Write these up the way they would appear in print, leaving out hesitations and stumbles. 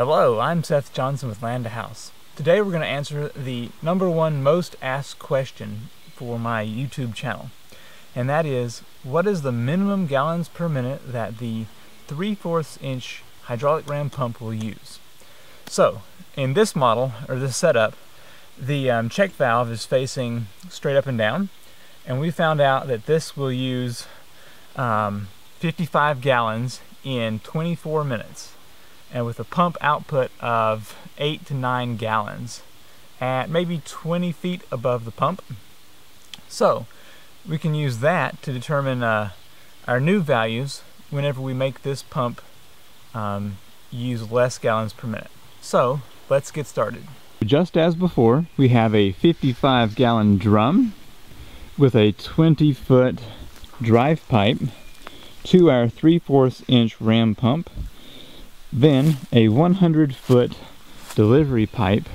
Hello, I'm Seth Johnson with Land to House. Today we're going to answer the #1 most asked question for my YouTube channel, and that is, what is the minimum gallons per minute that the 3/4" hydraulic Ram pump will use? So in this model, or this setup, the check valve is facing straight up and down, and we found out that this will use 55 gallons in 24 minutes, and with a pump output of 8 to 9 gallons at maybe 20 feet above the pump. So we can use that to determine our new values whenever we make this pump use less gallons per minute. So let's get started. Just as before, we have a 55 gallon drum with a 20-foot drive pipe to our 3/4" Ram pump, then a 100-foot delivery pipe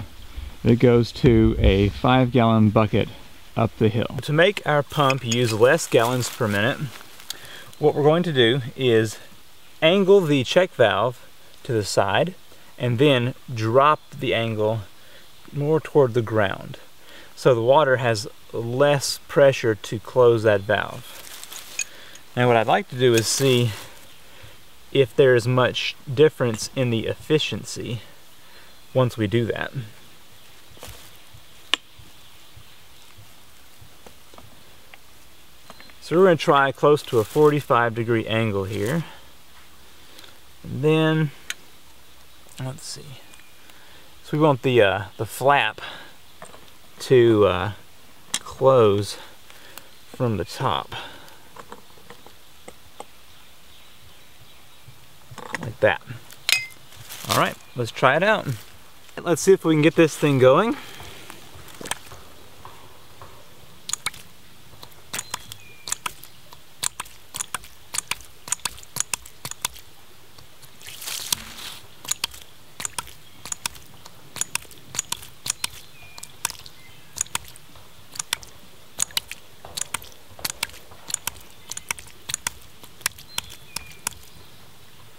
that goes to a 5-gallon bucket up the hill. To make our pump use less gallons per minute, what we're going to do is angle the check valve to the side and then drop the angle more toward the ground, so the water has less pressure to close that valve. Now what I'd like to do is see if there is much difference in the efficiency once we do that. So we're going to try close to a 45-degree angle here. And then, let's see. So we want the flap to close from the top. Like that. All right, let's try it out. Let's see if we can get this thing going.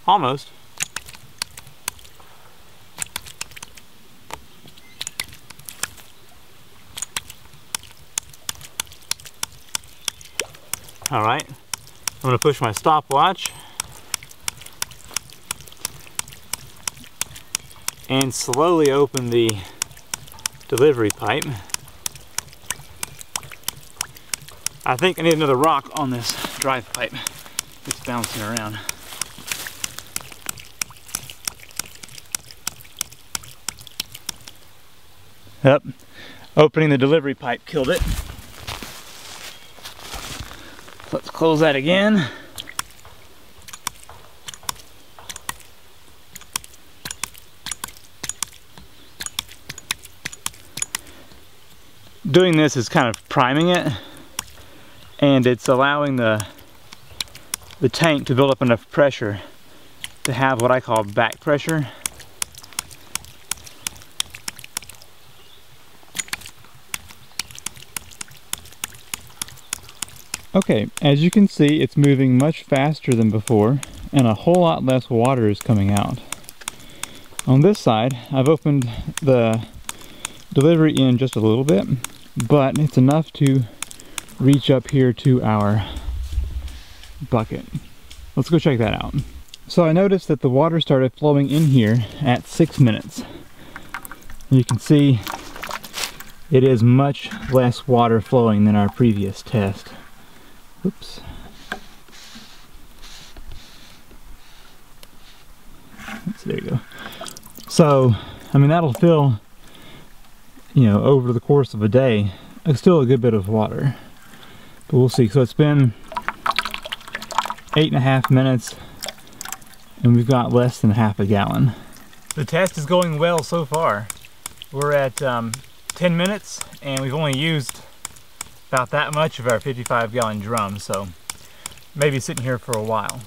Almost. All right, I'm gonna push my stopwatch and slowly open the delivery pipe. I think I need another rock on this drive pipe. It's bouncing around. Yep, opening the delivery pipe killed it. Let's close that again. Doing this is kind of priming it, and it's allowing the tank to build up enough pressure to have what I call back pressure. Okay, as you can see, it's moving much faster than before, and a whole lot less water is coming out. On this side, I've opened the delivery in just a little bit, but it's enough to reach up here to our bucket. Let's go check that out. So I noticed that the water started flowing in here at 6 minutes. And you can see it is much less water flowing than our previous test. Oops. There you go. So, I mean, that'll fill, you know, over the course of a day, it's still a good bit of water. But we'll see. So it's been 8.5 minutes, and we've got less than half a gallon. The test is going well so far. We're at 10 minutes, and we've only used about that much of our 55-gallon drum, so maybe sitting here for a while.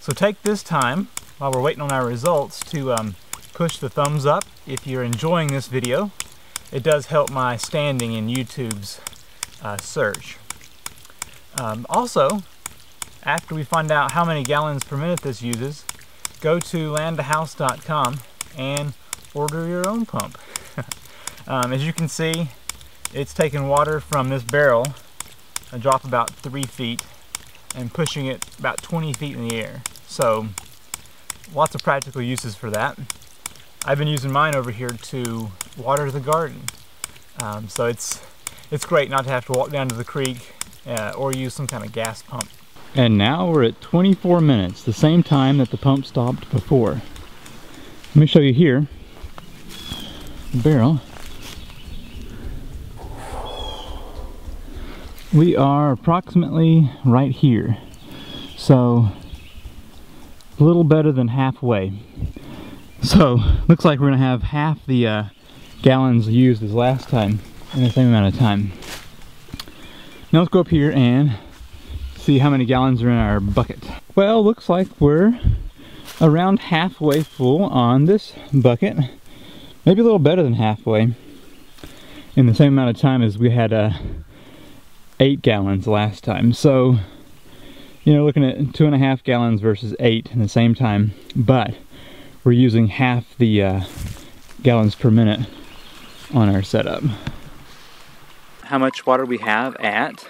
So take this time, while we're waiting on our results, to push the thumbs up if you're enjoying this video. It does help my standing in YouTube's search. Also, after we find out how many gallons per minute this uses, go to landtohouse.com and order your own pump. As you can see, it's taking water from this barrel, a drop about 3 feet, and pushing it about 20 feet in the air. So lots of practical uses for that. I've been using mine over here to water the garden. So it's great not to have to walk down to the creek or use some kind of gas pump. And now we're at 24 minutes, the same time that the pump stopped before. Let me show you here, the barrel. We are approximately right here, so a little better than halfway. So looks like we're gonna have half the gallons used as last time in the same amount of time. Now let's go up here and see how many gallons are in our bucket. Well, looks like we're around halfway full on this bucket, maybe a little better than halfway, in the same amount of time as we had 8 gallons last time. So, you know, looking at 2.5 gallons versus 8 in the same time, but we're using half the gallons per minute on our setup. How much water we have at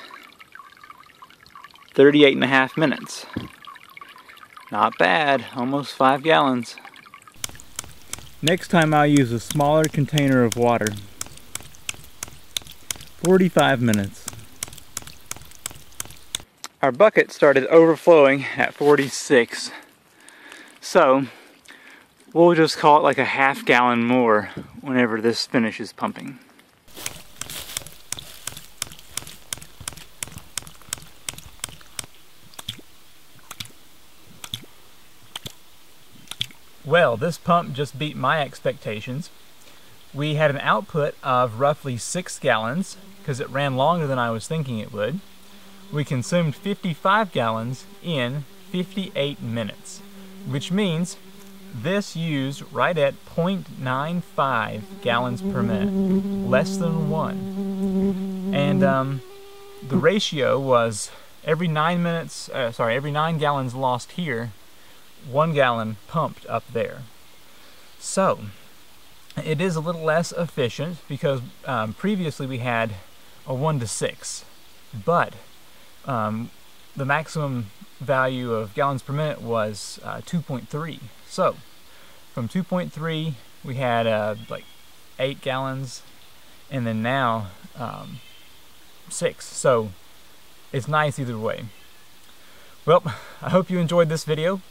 38.5 minutes. Not bad, almost 5 gallons. Next time I'll use a smaller container of water. 45 minutes. Our bucket started overflowing at 46. So we'll just call it like a half gallon more whenever this finishes pumping. Well, this pump just beat my expectations. We had an output of roughly 6 gallons because it ran longer than I was thinking it would. We consumed 55 gallons in 58 minutes, which means this used right at 0.95 gallons per minute, less than one. And the ratio was every 9 gallons lost here, 1 gallon pumped up there. So it is a little less efficient because previously we had a 1 to 6, but the maximum value of gallons per minute was 2.3. So from 2.3 we had like 8 gallons, and then now 6. So it's nice either way. Well, I hope you enjoyed this video.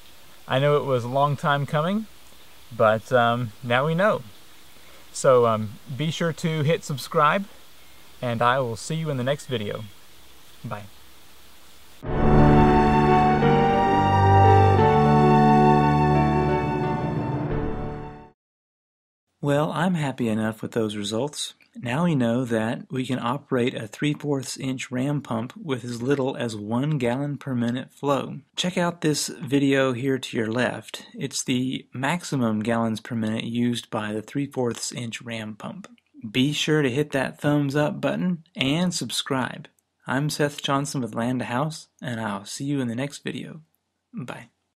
I know it was a long time coming, but now we know. So be sure to hit subscribe, and I will see you in the next video. Bye. Well, I'm happy enough with those results. Now we know that we can operate a 3/4 inch ram pump with as little as 1 gallon per minute flow. Check out this video here to your left. It's the maximum gallons per minute used by the 3/4 inch ram pump. Be sure to hit that thumbs up button and subscribe. I'm Seth Johnson with Land to House, and I'll see you in the next video. Bye.